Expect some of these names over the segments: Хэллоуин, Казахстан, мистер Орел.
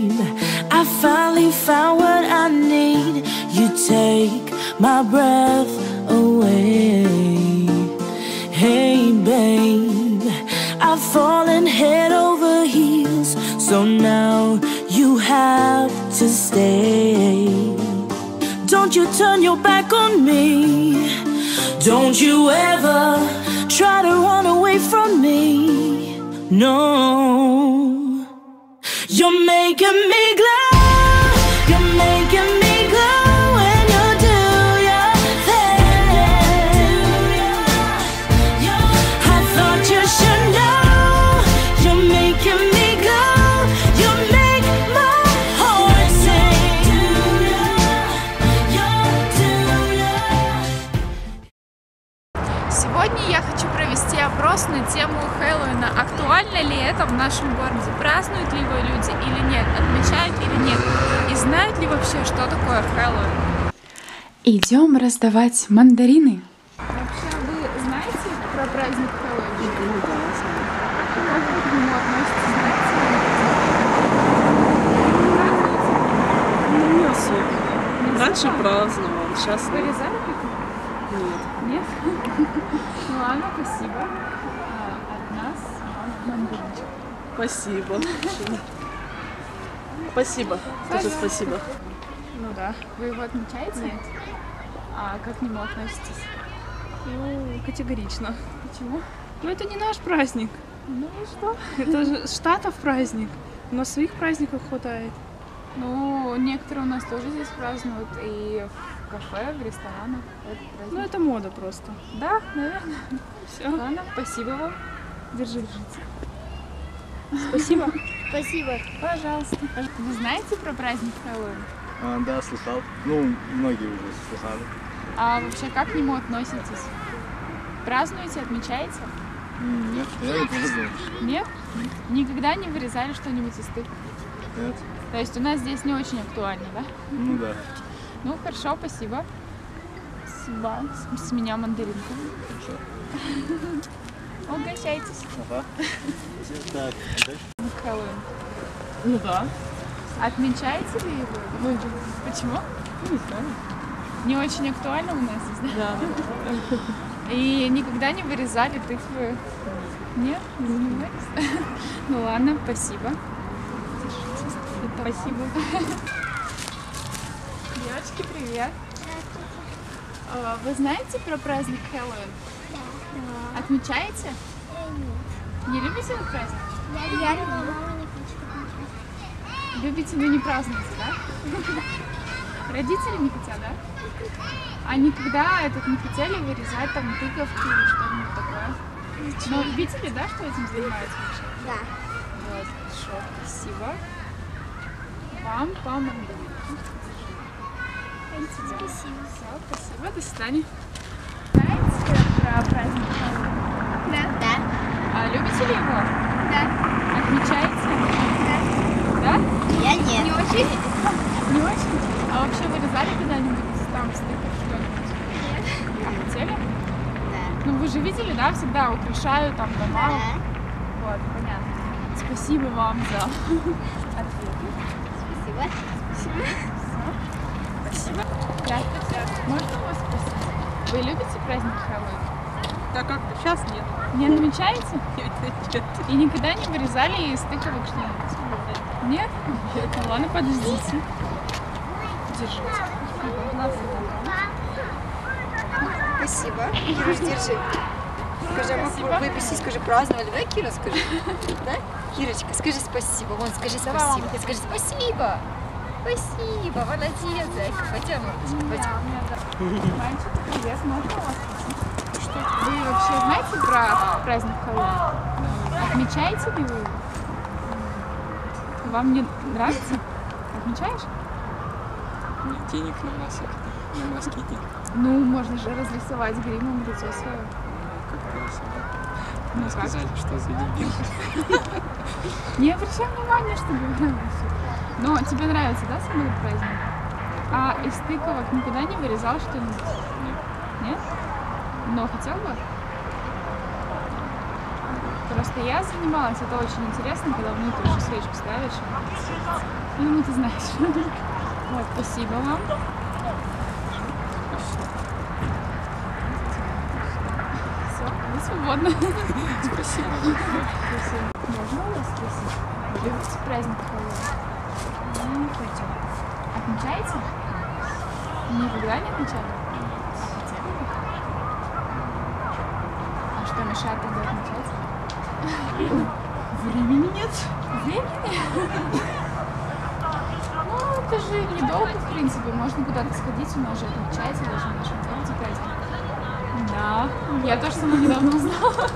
dream. I finally found what I need. You take my breath away. Hey babe, I've fallen head over heels, so now you have to stay. Don't you turn your back on me. Don't you ever try to run away from me. No, you're making me glow. You're making me glow when you do your thing. I thought you should know. You're making me glow. You make my heart sing. Сегодня я хочу провести опрос на тему Хэллоуина. Актуально ли это в нашем городе? Празднуют ли его люди или нет? Отмечают или нет? И знают ли вообще, что такое Хэллоуин? Идем раздавать мандарины. Вообще, вы знаете про праздник Хэллоуин? Да, знаю. Как вы к нему относитесь? Знаете? Ну, не особо. Раньше праздновал, сейчас нет. Вырезали пикник? Нет. Нет? Ну ладно, спасибо. Спасибо. Спасибо. Тоже спасибо. Ну да. Вы его отмечаете? Нет. А как к нему относитесь? Ну, категорично. Почему? Ну, это не наш праздник. Ну и что? Это же штатов праздник. У нас своих праздников хватает. Ну, некоторые у нас тоже здесь празднуют. И в кафе, в ресторанах. Это ну, это мода просто. Да, наверное. Все. Ладно, спасибо вам. Держи, держите. Спасибо. Спасибо. Пожалуйста. Вы знаете про праздник Хэллоуин? Да, слышал. Ну, многие уже слышали. А вообще, как к нему относитесь? Празднуете, отмечаете? Нет, я не праздную. Нет? Никогда не вырезали что-нибудь из тыквы? Нет. То есть у нас здесь не очень актуально, да? Ну да. Ну, хорошо, спасибо. Спасибо. С меня мандаринка. Хорошо. Угощайтесь. Ага. Так, Хэллоуин. Ну да. Отмечаете ли его? Ну, почему? Ну, не знаю. Не очень актуально у нас здесь, да? Да. И никогда не вырезали тыквы? Нет? Не занимались? Ну ладно, спасибо. Спасибо. Девочки, привет. Вы знаете про праздник Хэллоуин? Отмечаете? Не любите этот праздник? Я люблю. Любите, но не празднуете, да? Родители не хотят, да? А никогда этот не хотели вырезать там тыковки или что-нибудь такое? Но видели, да, что этим занимаются вообще? Да. Вот, хорошо, спасибо. Вам помогли. Спасибо. Спасибо, до свидания. Про праздник Хэллоуин? Да. Да. А любите ли его? Да. Отмечаете? Да. Да? Я нет. Не очень? Не очень? А вообще вырезали когда-нибудь там стыков что-нибудь? Нет. А хотели? Да. Ну вы же видели, да, всегда украшают там дома? Да. Вот, понятно. Спасибо вам за ответ. Спасибо. Спасибо. Спасибо. Здравствуйте. Можно вас спросить? Вы любите праздник Хэллоуин? Да как-то сейчас нет. Не отмечаете? Нет. И никогда не вырезали из тыковок что-нибудь? Нет? Нет. Ну ладно, подождите. Держите. Спасибо. Кира, держи. Скажи, спасибо. А мы выписи, скажи, праздновали, да, Кира, скажи? Да? Кирочка, скажи спасибо. Вон, скажи спасибо. Скажи спасибо. Спасибо. Молодец, зайка. Пойдем. Мальчик, привет. Можно вас спросить? Вы вообще знаете про праздник Хэллоуин? Отмечаете ли вы? Вам не нравится? Отмечаешь? Нет, денег на носик, на москитник. Ну, можно же разрисовать гримом лицо свое. Как рисовать? Мне сказали, что за дебил. Не обращай внимания, что говорят. Но тебе нравится, да, самый праздник? А из тыковок никуда не вырезал что-нибудь? Нет. Нет? Но хотел бы? Просто я занималась, это очень интересно, когда внутрь уже свечку ставишь. Ну, ну ты знаешь. Вот, спасибо вам. Все, вы свободны. Спасибо. Можно у вас спросить? Любите праздник Хэллоуин? Отмечаете? Никогда не отмечали? А что мешает тогда отмечать? Времени нет. Времени? Ну, это же недолго, в принципе. Можно куда-то сходить, у нас же отмечается даже в нашем городе праздник. Да, я тоже сама недавно узнала. Вот.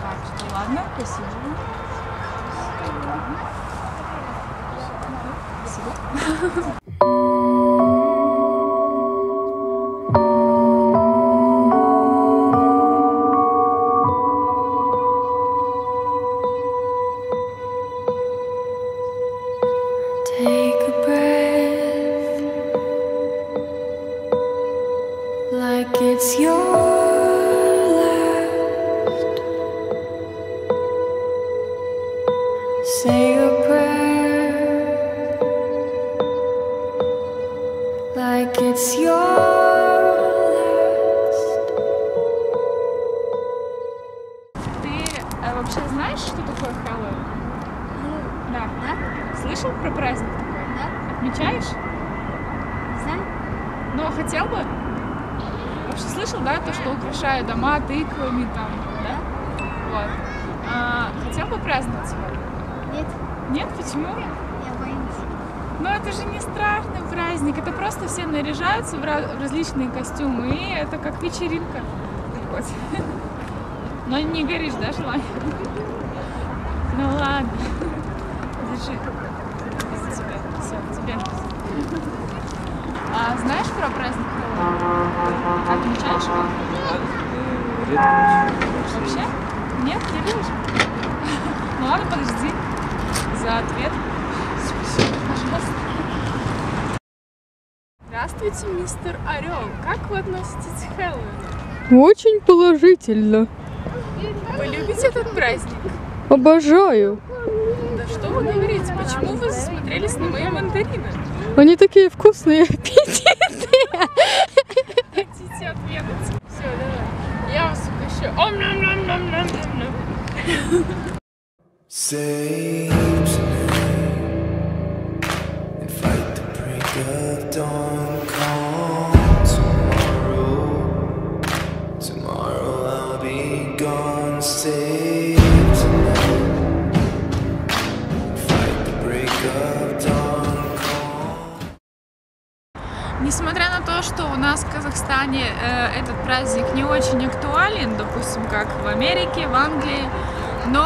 Так что, ладно, спасибо. Спасибо. It's your last. Say a prayer like it's your last. Ты вообще знаешь, что такое Хэллоуин? Ну, да. Да. Слышал про праздник такой? Да. Отмечаешь? Знаю. Но хотел бы? Вообще слышал, да, то, что украшают дома тыквами там, да? Вот. А, хотел бы праздновать сегодня? Нет. Нет? Почему? Я боюсь. Но это же не страшный праздник, это просто все наряжаются в различные костюмы, и это как вечеринка. Вот. Но не горишь, да, желание? Ну ладно. Держи. За тебя. Все, тебе. А знаешь про праздник? Отмечаешь его? Редко. Вообще? Нет, не любишь? Ну ладно, подожди за ответ. Спасибо. Пожалуйста. Здравствуйте, мистер Орел. Как вы относитесь к Хэллоуину? Очень положительно. Вы любите этот праздник? Обожаю. Да что вы говорите? Почему вы засмотрелись на мои мандарины? Они такие вкусные, аппетитные. Хотите отведать? Все, давай. Я вас угощу. Несмотря на то, что у нас в Казахстане этот праздник не очень актуален, допустим, как в Америке, в Англии, но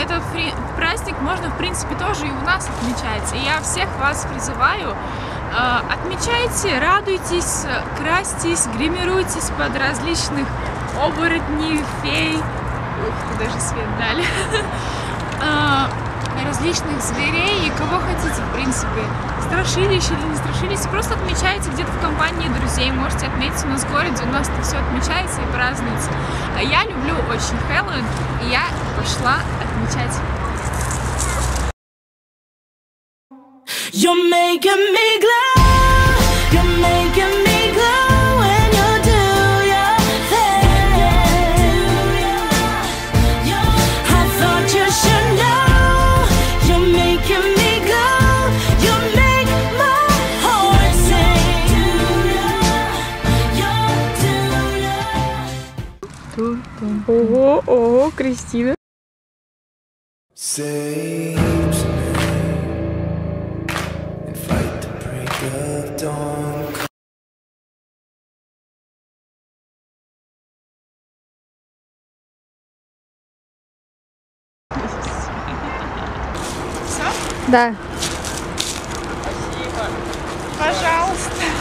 этот праздник можно, в принципе, тоже и у нас отмечать. И я всех вас призываю, отмечайте, радуйтесь, красьтесь, гримируйтесь под различных оборотней, фей, ух, даже свет дали, различных зверей и кого хотите, в принципе. Страшились или не страшились, просто отмечайте где-то в компании друзей, можете отметить у нас в городе, у нас это все отмечается и празднуется. Я люблю очень Хэллоуин, и я пошла отмечать. Ого, ого, Кристина. Все? Да. Спасибо. Пожалуйста.